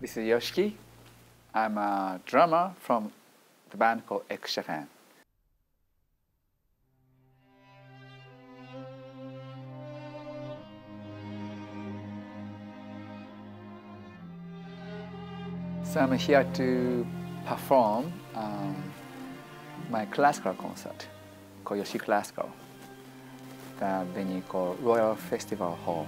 This is Yoshiki. I'm a drummer from the band called X Japan. So I'm here to perform my classical concert called Yoshiki Classical, the venue called Royal Festival Hall.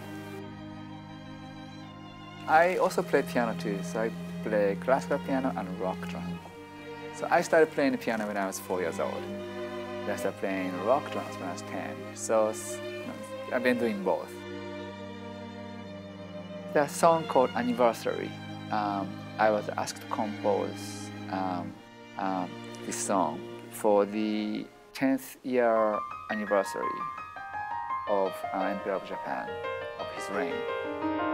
I also play piano too, so I play classical piano and rock drum. So I started playing the piano when I was 4 years old. I started playing rock drums when I was 10. So I've been doing both. There's a song called Anniversary. I was asked to compose this song for the 10th year anniversary of Emperor of Japan, of his reign.